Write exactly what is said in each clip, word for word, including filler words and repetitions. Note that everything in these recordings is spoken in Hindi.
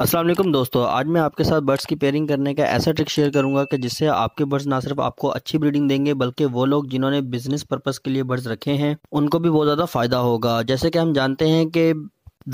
अस्सलाम वालेकुम दोस्तों, आज मैं आपके साथ बर्ड्स की पेयरिंग करने का ऐसा ट्रिक शेयर करूंगा कि जिससे आपके बर्ड्स ना सिर्फ आपको अच्छी ब्रीडिंग देंगे बल्कि वो लोग जिन्होंने बिजनेस पर्पस के लिए बर्ड्स रखे हैं उनको भी बहुत ज़्यादा फ़ायदा होगा। जैसे कि हम जानते हैं कि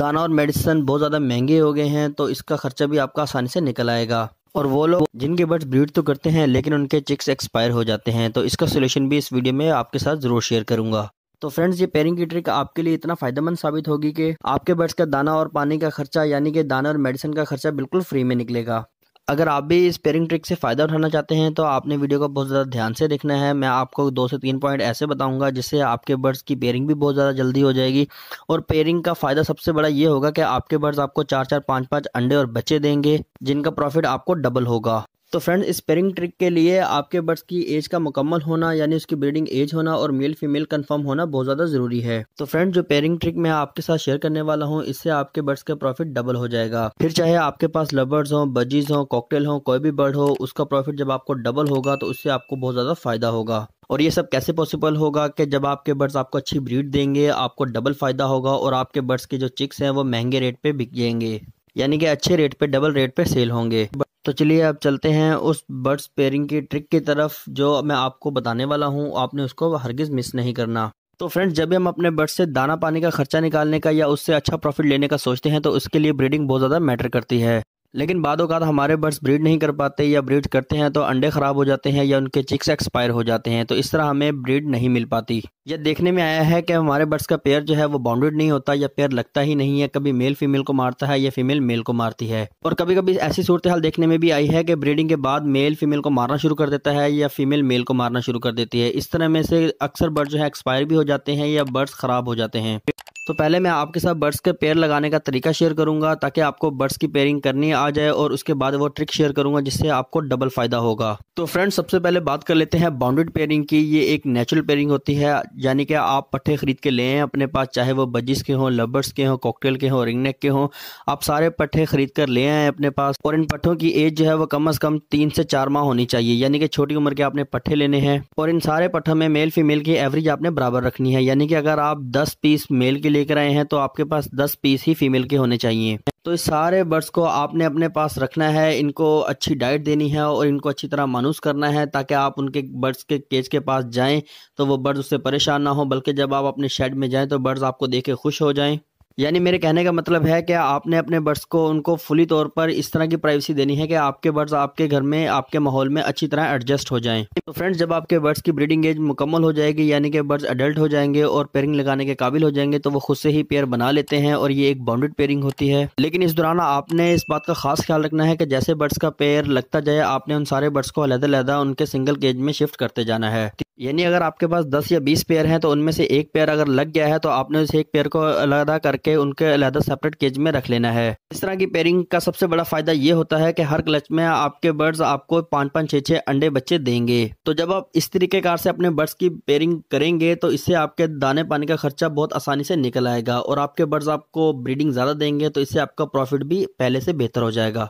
दाना और मेडिसिन बहुत ज़्यादा महंगे हो गए हैं, तो इसका खर्चा भी आपका आसानी से निकल आएगा। और वो लोग जिनके बर्ड्स ब्रीड तो करते हैं लेकिन उनके चिक्स एक्सपायर हो जाते हैं, तो इसका सोल्यूशन भी इस वीडियो में आपके साथ ज़रूर शेयर करूँगा। तो फ्रेंड्स, ये पेयरिंग की ट्रिक आपके लिए इतना फ़ायदेमंद साबित होगी कि आपके बर्ड्स का दाना और पानी का खर्चा यानी कि दाना और मेडिसिन का खर्चा बिल्कुल फ्री में निकलेगा। अगर आप भी इस पेयरिंग ट्रिक से फ़ायदा उठाना चाहते हैं तो आपने वीडियो को बहुत ज़्यादा ध्यान से देखना है। मैं आपको दो से तीन पॉइंट ऐसे बताऊंगा जिससे आपके बर्ड्स की पेयरिंग भी बहुत ज़्यादा जल्दी हो जाएगी। और पेयरिंग का फ़ायदा सबसे बड़ा ये होगा कि आपके बर्ड्स आपको चार चार पाँच पाँच अंडे और बच्चे देंगे जिनका प्रॉफिट आपको डबल होगा। तो फ्रेंड्स, इस पेयरिंग ट्रिक के लिए आपके बर्ड्स की एज का मुकम्मल होना यानी उसकी ब्रीडिंग एज होना और मेल फीमेल कंफर्म होना बहुत ज़्यादा ज़रूरी है। तो फ्रेंड्स, जो पेयरिंग ट्रिक मैं आपके साथ शेयर करने वाला हूँ इससे आपके बर्ड्स का प्रॉफिट डबल हो जाएगा। फिर चाहे आपके पास लवर्स हों, बजीज हों, कॉकटेल हों, कोई भी बर्ड हो, उसका प्रॉफिट जब आपको डबल होगा तो उससे आपको बहुत ज़्यादा फ़ायदा होगा। और ये सब कैसे पॉसिबल होगा कि जब आपके बर्ड्स आपको अच्छी ब्रीड देंगे आपको डबल फ़ायदा होगा और आपके बर्ड्स के जो चिक्स हैं वो महंगे रेट पर बिकेंगे यानी कि अच्छे रेट पर, डबल रेट पर सेल होंगे। तो चलिए अब चलते हैं उस बर्ड्स पेयरिंग की ट्रिक की तरफ जो मैं आपको बताने वाला हूँ, आपने उसको हरगिज़ मिस नहीं करना। तो फ्रेंड्स, जब हम अपने बर्ड्स से दाना पानी का खर्चा निकालने का या उससे अच्छा प्रॉफिट लेने का सोचते हैं तो उसके लिए ब्रीडिंग बहुत ज़्यादा मैटर करती है। लेकिन बाद औक़ात हमारे बर्ड्स ब्रीड नहीं कर पाते या ब्रीड करते हैं तो अंडे ख़राब हो जाते हैं या उनके चिक्स एक्सपायर हो जाते हैं, तो इस तरह हमें ब्रीड नहीं मिल पाती। यह देखने में आया है कि हमारे बर्ड्स का पेयर जो है वो बाउंडेड नहीं होता या पेयर लगता ही नहीं है, कभी मेल फीमेल को मारता है या फीमेल मेल को मारती है। और कभी कभी ऐसी सूरत हाल देखने में भी आई है कि ब्रीडिंग के बाद मेल फीमेल को मारना शुरू कर देता है या फीमेल मेल को मारना शुरू कर देती है। इस तरह में से अक्सर बर्ड जो है एक्सपायर भी हो जाते हैं या बर्ड्स ख़राब हो जाते हैं। तो पहले मैं आपके साथ बर्ड्स के पेयर लगाने का तरीका शेयर करूंगा ताकि आपको बर्ड्स की पेयरिंग करनी आ जाए, और उसके बाद वो ट्रिक शेयर करूंगा जिससे आपको डबल फ़ायदा होगा। तो फ्रेंड्स, सबसे पहले बात कर लेते हैं बाउंडेड पेयरिंग की। ये एक नेचुरल पेयरिंग होती है यानी कि आप पट्ठे ख़रीद के ले आएँ अपने पास, चाहे वो बजीज़ के हों, लवर्स के हों, कॉकटेल के हों, रिंगनेक के हों, आप सारे पट्ठे ख़रीद कर ले आएँ अपने पास। और इन पट्ठों की एज जो है वो कम अज़ कम तीन से चार माह होनी चाहिए यानी कि छोटी उम्र के आपने पट्ठे लेने हैं। और इन सारे पट्ठों में मेल फीमेल की एवरेज आपने बराबर रखनी है यानी कि अगर आप दस पीस मेल लेकर आए हैं तो आपके पास दस पीस ही फीमेल के होने चाहिए। तो इस सारे बर्ड्स को आपने अपने पास रखना है, इनको अच्छी डाइट देनी है और इनको अच्छी तरह मानूस करना है ताकि आप उनके बर्ड्स के केज के पास जाएं तो वो बर्ड्स उससे परेशान ना हो, बल्कि जब आप अपने शेड में जाएं तो बर्ड्स आपको देख के खुश हो जाएं। यानी मेरे कहने का मतलब है कि आपने अपने बर्ड्स को उनको फुली तौर पर इस तरह की प्राइवेसी देनी है कि आपके बर्ड्स आपके घर में, आपके माहौल में अच्छी तरह एडजस्ट हो जाएं। तो फ्रेंड्स, जब आपके बर्ड्स की ब्रीडिंग एज मुकम्मल हो जाएगी यानी कि बर्ड्स अडल्ट हो जाएंगे और पेयरिंग लगाने के काबिल हो जाएंगे तो वो खुद से ही पेयर बना लेते हैं। और ये एक बाउंडेड पेयरिंग होती है, लेकिन इस दौरान आपने इस बात का खास ख्याल रखना है कि जैसे बर्ड्स का पेयर लगता जाए आपने उन सारे बर्ड्स को अलग अलग उनके सिंगल केज में शिफ्ट करते जाना है। यानी अगर आपके पास दस या बीस पेयर हैं तो उनमें से एक पेयर अगर लग गया है तो आपने उस एक पेयर को अलग करके उनके अलग सेपरेट केज में रख लेना है। इस तरह की पेयरिंग का सबसे बड़ा फ़ायदा ये होता है कि हर क्लच में आपके बर्ड्स आपको पाँच पाँच छः छः अंडे बच्चे देंगे। तो जब आप इस तरीकेकार से अपने बर्ड्स की पेयरिंग करेंगे तो इससे आपके दाने पानी का खर्चा बहुत आसानी से निकल आएगा और आपके बर्ड्स आपको ब्रीडिंग ज़्यादा देंगे, तो इससे आपका प्रॉफिट भी पहले से बेहतर हो जाएगा।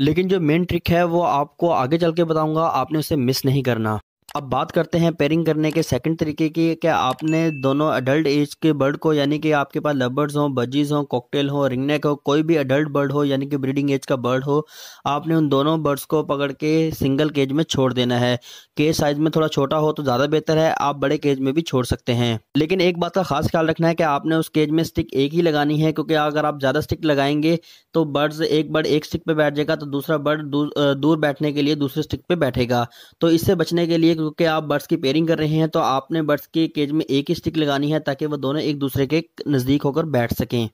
लेकिन जो मेन ट्रिक है वो आपको आगे चल के बताऊँगा, आपने उसे मिस नहीं करना। अब बात करते हैं पेयरिंग करने के सेकंड तरीके की, कि आपने दोनों अडल्ट एज के बर्ड को यानी कि आपके पास लवर्स हों, बजीज़ हों, कॉकटेल हों, रिंगनेक हो, कोई भी अडल्ट बर्ड हो यानी कि ब्रीडिंग एज का बर्ड हो, आपने उन दोनों बर्ड्स को पकड़ के सिंगल केज में छोड़ देना है। केज साइज़ में थोड़ा छोटा हो तो ज़्यादा बेहतर है, आप बड़े केज में भी छोड़ सकते हैं। लेकिन एक बात का खास ख्याल रखना है कि आपने उस केज में स्टिक एक ही लगानी है, क्योंकि अगर आप ज़्यादा स्टिक लगाएंगे तो बर्ड्स एक बर्ड एक स्टिक पर बैठ जाएगा तो दूसरा बर्ड दूर बैठने के लिए दूसरे स्टिक पर बैठेगा। तो इससे बचने के लिए, क्योंकि आप बर्ड्स की पेयरिंग कर रहे हैं तो आपने बर्ड्स के केज में एक ही स्टिक लगानी है ताकि वो दोनों एक दूसरे के नज़दीक होकर बैठ सकें।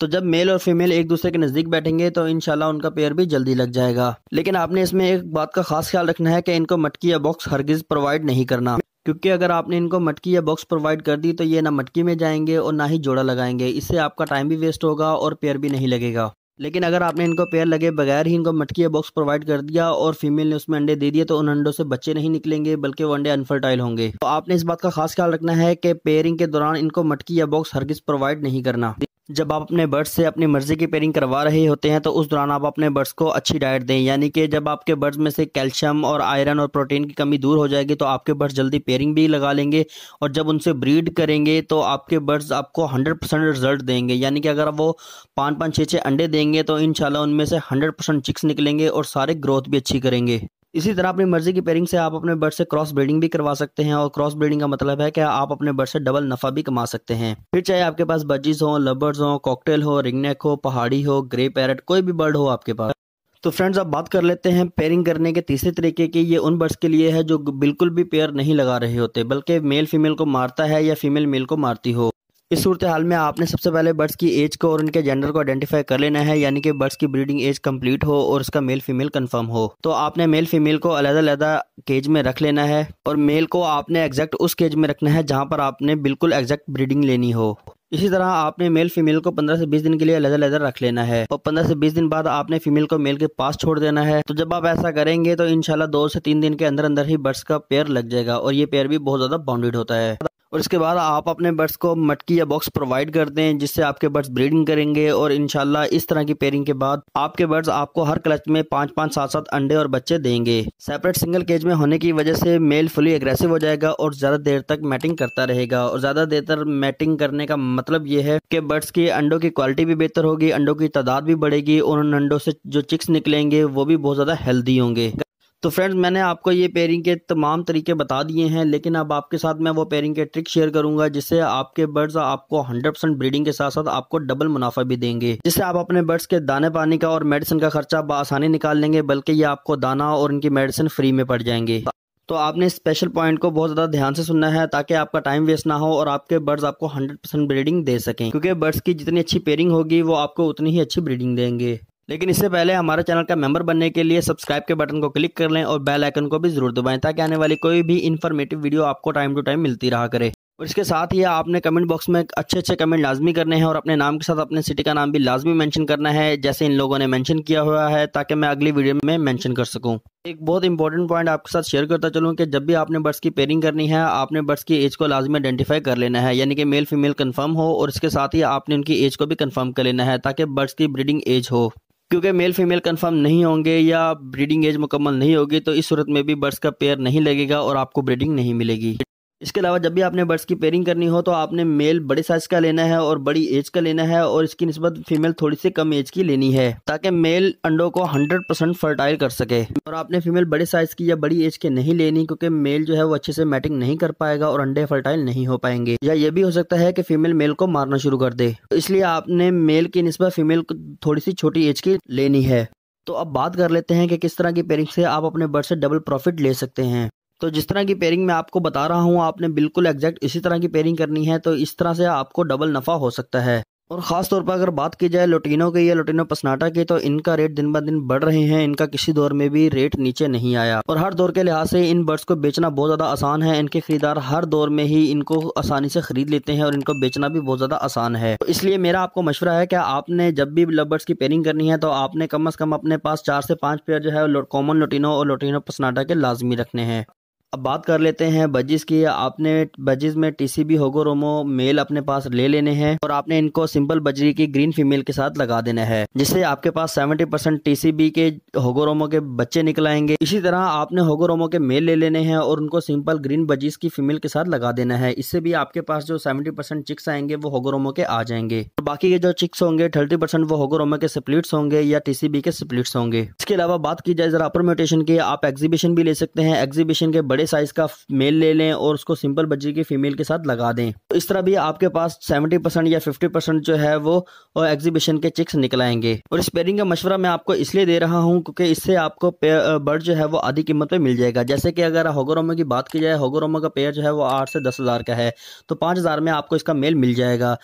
तो जब मेल और फीमेल एक दूसरे के नज़दीक बैठेंगे तो इंशाल्लाह उनका पेयर भी जल्दी लग जाएगा। लेकिन आपने इसमें एक बात का खास ख्याल रखना है कि इनको मटकी या बॉक्स हरगिज़ प्रोवाइड नहीं करना, क्योंकि अगर आपने इनको मटकी या बॉक्स प्रोवाइड कर दी तो ये ना मटकी में जाएंगे और ना ही जोड़ा लगाएंगे। इससे आपका टाइम भी वेस्ट होगा और पेयर भी नहीं लगेगा। लेकिन अगर आपने इनको पेयर लगे बगैर ही इनको मटकी या बॉक्स प्रोवाइड कर दिया और फीमेल ने उसमें अंडे दे दिए तो उन अंडों से बच्चे नहीं निकलेंगे बल्कि वो अंडे अनफर्टाइल होंगे। तो आपने इस बात का खास ख्याल रखना है कि पेयरिंग के दौरान इनको मटकी या बॉक्स हरगिज़ प्रोवाइड नहीं करना। जब आप अपने बर्ड्स से अपनी मर्ज़ी की पेयरिंग करवा रहे होते हैं तो उस दौरान आप अपने बर्ड्स को अच्छी डाइट दें, यानी कि जब आपके बर्ड्स में से कैल्शियम और आयरन और प्रोटीन की कमी दूर हो जाएगी तो आपके बर्ड्स जल्दी पेयरिंग भी लगा लेंगे और जब उनसे ब्रीड करेंगे तो आपके बर्ड्स आपको हंड्रेड परसेंट रिजल्ट देंगे। यानी कि अगर वो पाँच पाँच छः छः अंडे देंगे तो इंशाल्लाह उनमें से हंड्रेड परसेंट चिक्स निकलेंगे और सारे ग्रोथ भी अच्छी करेंगे। इसी तरह अपनी मर्जी की पेयरिंग से आप अपने बर्ड से क्रॉस ब्रीडिंग भी करवा सकते हैं, और क्रॉस ब्रीडिंग का मतलब है कि आप अपने बर्ड से डबल नफा भी कमा सकते हैं। फिर चाहे आपके पास बजीज हो, लबर्स हो, कॉकटेल हो, रिंगनेक हो, पहाड़ी हो, ग्रे पैरट, कोई भी बर्ड हो आपके पास। तो फ्रेंड्स, अब बात कर लेते हैं पेयरिंग करने के तीसरे तरीके की। ये उन बर्ड्स के लिए है जो बिल्कुल भी पेयर नहीं लगा रहे होते, बल्कि मेल फीमेल को मारता है या फीमेल मेल को मारती हो। इस सूरत हाल में आपने सबसे पहले बर्ड्स की एज को और उनके जेंडर को आइडेंटिफाई कर लेना है, यानी कि बर्ड्स की ब्रीडिंग एज कंप्लीट हो और इसका मेल फीमेल कंफर्म हो। तो आपने मेल फीमेल को अलग अलग केज में रख लेना है और मेल को आपने एग्जैक्ट उस केज में रखना है जहां पर आपने बिल्कुल एग्जैक्ट ब्रीडिंग लेनी हो। इसी तरह आपने मेल फीमेल को पंद्रह से बीस दिन के लिए अलग अलग रख लेना है और पंद्रह से बीस दिन बाद आपने फीमेल को मेल के पास छोड़ देना है। तो जब आप ऐसा करेंगे तो इंशाल्लाह दो से तीन दिन के अंदर अंदर ही बर्ड्स का पेयर लग जाएगा और ये पेयर भी बहुत ज़्यादा बाउंडेड होता है। और इसके बाद आप अपने बर्ड्स को मटकी या बॉक्स प्रोवाइड कर दें जिससे आपके बर्ड्स ब्रीडिंग करेंगे और इंशाल्लाह इस तरह की पेयरिंग के बाद आपके बर्ड्स आपको हर क्लच में पाँच पाँच सात सात अंडे और बच्चे देंगे। सेपरेट सिंगल केज में होने की वजह से मेल फुली एग्रेसिव हो जाएगा और ज़्यादा देर तक मैटिंग करता रहेगा, और ज़्यादा देर तक मैटिंग करने का मतलब ये है कि बर्ड्स की अंडों की क्वालिटी भी बेहतर होगी, अंडों की तादाद भी बढ़ेगी और उन अंडों से जो चिक्स निकलेंगे वो भी बहुत ज़्यादा हेल्दी होंगे। तो फ्रेंड्स, मैंने आपको ये पेयरिंग के तमाम तरीके बता दिए हैं, लेकिन अब आपके साथ मैं वो पेयरिंग के ट्रिक शेयर करूंगा जिससे आपके बर्ड्स आपको हंड्रेड परसेंट ब्रीडिंग के साथ साथ आपको डबल मुनाफा भी देंगे, जिससे आप अपने बर्ड्स के दाने पानी का और मेडिसिन का खर्चा आसानी निकाल लेंगे, बल्कि ये आपको दाना और इनकी मेडिसिन फ्री में पड़ जाएंगे। तो आपने इस स्पेशल पॉइंट को बहुत ज़्यादा ध्यान से सुनना है ताकि आपका टाइम वेस्ट ना हो और आपके बर्ड्स आपको हंड्रेड परसेंट ब्रीडिंग दे सकें, क्योंकि बर्ड्स की जितनी अच्छी पेयरिंग होगी वो आपको उतनी ही अच्छी ब्रीडिंग देंगे। लेकिन इससे पहले हमारे चैनल का मेंबर बनने के लिए सब्सक्राइब के बटन को क्लिक कर लें और बेल आइकन को भी जरूर दबाएं ताकि आने वाली कोई भी इन्फॉर्मेटिव वीडियो आपको टाइम टू टाइम मिलती रहा करे। और इसके साथ ही आपने कमेंट बॉक्स में अच्छे अच्छे कमेंट लाजमी करने हैं और अपने नाम के साथ अपने सिटी का नाम भी लाजमी मेंशन करना है जैसे इन लोगों ने मेंशन किया हुआ है, ताकि मैं अगली वीडियो में मेंशन कर सकूं। एक बहुत इंपॉर्टेंट पॉइंट आपके साथ शेयर करता चलूं कि जब भी आपने बर्ड्स की पेयरिंग करनी है आपने बर्ड्स की एज को लाजमी आइडेंटिफाई कर लेना है, यानी कि मेल फीमेल कन्फर्म हो और इसके साथ ही आपने उनकी एज को भी कन्फर्म कर लेना है ताकि बर्ड्स की ब्रीडिंग एज हो, क्योंकि मेल फीमेल कंफर्म नहीं होंगे या ब्रीडिंग एज मुकम्मल नहीं होगी तो इस सूरत में भी बर्ड्स का पेयर नहीं लगेगा और आपको ब्रीडिंग नहीं मिलेगी। इसके अलावा जब भी आपने बर्ड्स की पेयरिंग करनी हो तो आपने मेल बड़े साइज का लेना है और बड़ी एज का लेना है और इसकी निस्बत फीमेल थोड़ी सी कम एज की लेनी है ताकि मेल अंडों को हंड्रेड परसेंट फर्टाइल कर सके, और आपने फीमेल बड़े साइज की या बड़ी एज की नहीं लेनी क्योंकि मेल जो है वो अच्छे से मैटिंग नहीं कर पाएगा और अंडे फर्टाइल नहीं हो पाएंगे, या ये भी हो सकता है कि फीमेल मेल को मारना शुरू कर दे। तो इसलिए आपने मेल की निस्बत फीमेल को थोड़ी सी छोटी एज की लेनी है। तो अब बात कर लेते हैं कि किस तरह की पेयरिंग से आप अपने बर्ड से डबल प्रॉफिट ले सकते हैं। तो जिस तरह की पेयरिंग मैं आपको बता रहा हूँ आपने बिल्कुल एग्जैक्ट इसी तरह की पेयरिंग करनी है, तो इस तरह से आपको डबल नफ़ा हो सकता है। और ख़ास तौर पर अगर बात की जाए लोटिनो की या लोटिनो पसनाटा की तो इनका रेट दिन ब दिन बढ़ रहे हैं, इनका किसी दौर में भी रेट नीचे नहीं आया और हर दौर के लिहाज से इन बर्ड्स को बेचना बहुत ज़्यादा आसान है। इनके खरीदार हर दौर में ही इनको आसानी से ख़रीद लेते हैं और इनको बेचना भी बहुत ज़्यादा आसान है। तो इसलिए मेरा आपको मशवरा है कि आपने जब भी लबर्ड्स की पेयरिंग करनी है तो आपने कम अज़ कम अपने पास चार से पाँच पेयर जो है कॉमन लोटिनो और लोटिनो पसनाटा के लाजमी रखने हैं। अब बात कर लेते हैं बजीज़ की। आपने बजीज़ में टीसीबी होगोरोमो मेल अपने पास ले लेने हैं और आपने इनको सिंपल बजरी की ग्रीन फीमेल के साथ लगा देना है जिससे आपके पास सत्तर परसेंट टीसीबी के होगोरोमो के बच्चे निकल आएंगे। इसी तरह आपने होगोरोमो के मेल ले लेने हैं और उनको सिंपल ग्रीन बजीज़ की फीमेल के साथ लगा देना है। इससे भी आपके पास जो सेवेंटी परसेंट चिक्स आएंगे वो होगोरोमो के आ जाएंगे और बाकी के जो चिक्स होंगे थर्टी परसेंट वो होगोरोमो के स्प्लिट्स होंगे या टीसीबी के स्प्लिट्स होंगे। इसके अलावा बात की जाए जरा अपर म्यूटेशन की, आप एग्जीबिशन भी ले सकते हैं। एग्जीबिशन के बड़े साइज का मेल ले लें और उसको सिंपल बजरी की फीमेल के साथ लगा दें। तो इस तरह भी आपके पास सत्तर परसेंट या पचास परसेंट जो है वो एग्जीबिशन के चिक्स निकल आएंगे। और इस पेयरिंग का मशवरा मैं आपको इसलिए दे रहा हूं क्योंकि इससे आपको बर्ड जो है वो आधी कीमत पे मिल जाएगा। जैसे कि अगर होगोरोमो की बात की जाए, होगोरोमो का पेयर जो है वो आठ से दस हज़ार का है तो पाँच हज़ार में आपको इसका मेल मिल जाएगा।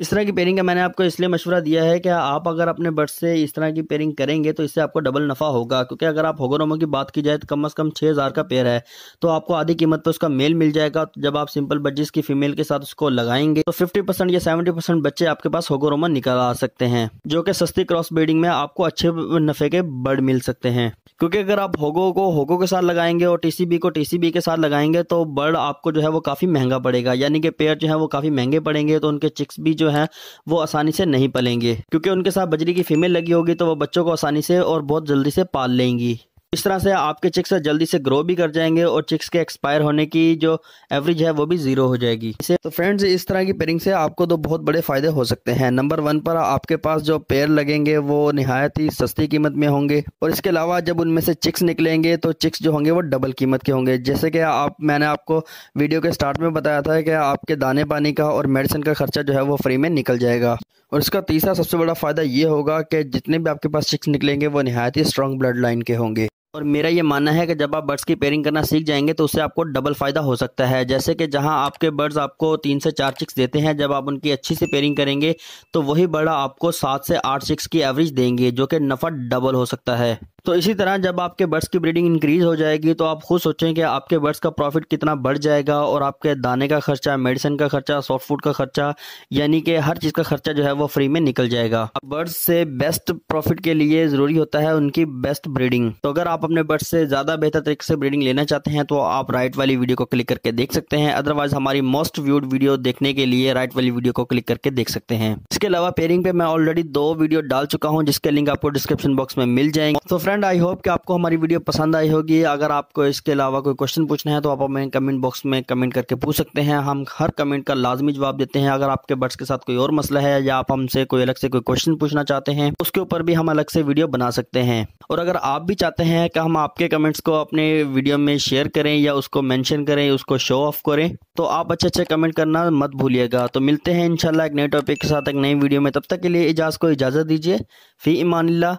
इस तरह की पेयरिंग का मैंने आपको इसलिए मशवरा दिया है कि आप अगर अपने बर्ड से इस तरह की पेयरिंग करेंगे तो इससे आपको डबल नफ़ा होगा, क्योंकि अगर आप होगोरोमो की बात की जाए तो कम से कम छः हज़ार का पेयर है तो आपको आधी कीमत पर उसका मेल मिल जाएगा। जब आप सिंपल बजीज़ की फीमेल के साथ उसको लगाएंगे तो फिफ्टी परसेंट या सेवेंटी परसेंट बच्चे आपके पास होगोरोमो निकल आ सकते हैं, जो कि सस्ती क्रॉस ब्रीडिंग में आपको अच्छे नफ़े के बर्ड मिल सकते हैं। क्योंकि अगर आप होगो को होगो के साथ लगाएंगे और टीसीबी को टीसीबी के साथ लगाएंगे तो बर्ड आपको जो है वो काफ़ी महंगा पड़ेगा, यानी कि पेयर जो है वो काफ़ी महंगे पड़ेंगे तो उनके चिक्स भी जो हैं वो आसानी से नहीं पलेंगे, क्योंकि उनके साथ बजरी की फीमेल लगी होगी तो वो बच्चों को आसानी से और बहुत जल्दी से पाल लेंगी। इस तरह से आपके चिक्स जल्दी से ग्रो भी कर जाएंगे और चिक्स के एक्सपायर होने की जो एवरेज है वो भी जीरो हो जाएगी। तो फ्रेंड्स, इस तरह की पेयरिंग से आपको तो बहुत बड़े फायदे हो सकते हैं। नंबर वन पर आपके पास जो पेयर लगेंगे वो निहायत ही सस्ती कीमत में होंगे, और इसके अलावा जब उनमें से चिक्स निकलेंगे तो चिक्स जो होंगे वो डबल कीमत के होंगे। जैसे कि आप मैंने आपको वीडियो के स्टार्ट में बताया था कि आपके दाने पानी का और मेडिसिन का खर्चा जो है वो फ्री में निकल जाएगा। और इसका तीसरा सबसे बड़ा फायदा ये होगा कि जितने भी आपके पास चिक्स निकलेंगे वो निहायत ही स्ट्रॉन्ग ब्लड लाइन के होंगे। और मेरा ये मानना है कि जब आप बर्ड्स की पेयरिंग करना सीख जाएंगे तो उससे आपको डबल फायदा हो सकता है। जैसे कि जहां आपके बर्ड्स आपको तीन से चार चिक्स देते हैं, जब आप उनकी अच्छी से पेयरिंग करेंगे तो वही बर्ड आपको सात से आठ चिक्स की एवरेज देंगे, जो कि नफा डबल हो सकता है। तो इसी तरह जब आपके बर्ड्स की ब्रीडिंग इंक्रीज हो जाएगी तो आप खुद सोचें कि आपके बर्ड्स का प्रॉफिट कितना बढ़ जाएगा, और आपके दाने का खर्चा, मेडिसिन का खर्चा, सॉफ्ट फूड का खर्चा, यानी कि हर चीज़ का खर्चा जो है वो फ्री में निकल जाएगा। बर्ड्स से बेस्ट प्रॉफिट के लिए ज़रूरी होता है उनकी बेस्ट ब्रीडिंग। तो अगर आप अपने बर्ड्स से ज़्यादा बेहतर तरीके से ब्रीडिंग लेना चाहते हैं तो आप राइट वाली वीडियो को क्लिक करके देख सकते हैं। अदरवाइज हमारी मोस्ट व्यूड वीडियो देखने के लिए राइट वाली वीडियो को क्लिक करके देख सकते हैं। इसके अलावा पेयरिंग पे मैं ऑलरेडी दो वीडियो डाल चुका हूँ, जिसके लिंक आपको डिस्क्रिप्शन बॉक्स में मिल जाएंगे। तो फ्रेंड, आई होप कि आपको हमारी वीडियो पसंद आई होगी। अगर आपको इसके अलावा कोई क्वेश्चन पूछना है तो आप हमें कमेंट बॉक्स में कमेंट करके पूछ सकते हैं। हम हर कमेंट का लाजमी जवाब देते हैं। अगर आपके बर्ड्स के साथ कोई और मसला है या आप हमसे कोई अलग से कोई क्वेश्चन पूछना चाहते हैं, उसके ऊपर भी हम अलग से वीडियो बना सकते हैं। और अगर आप भी चाहते हैं कि हम आपके कमेंट्स को अपने वीडियो में शेयर करें या उसको मेंशन करें, उसको शो ऑफ करें, तो आप अच्छे अच्छे कमेंट करना मत भूलिएगा। तो मिलते हैं इंशाल्लाह एक नए टॉपिक के साथ एक नई वीडियो में। तब तक के लिए इजाज़ को इजाज़त दीजिए। फ़ी ईमानिल्लाह,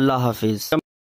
अल्लाह हाफिज़।